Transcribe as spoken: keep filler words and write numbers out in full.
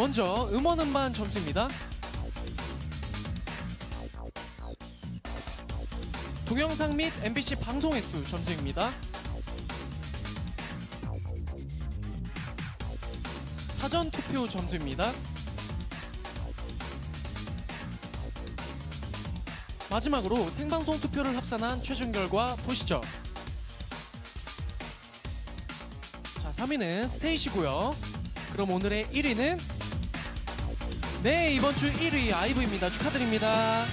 먼저 음원 음반 점수입니다. 동영상 및 엠비씨 방송 횟수 점수입니다. 사전 투표 점수입니다. 마지막으로 생방송 투표를 합산한 최종 결과 보시죠. 자, 삼 위는 스테이시고요. 그럼 오늘의 일 위는 네, 이번 주 일 위 아이브입니다. 축하드립니다.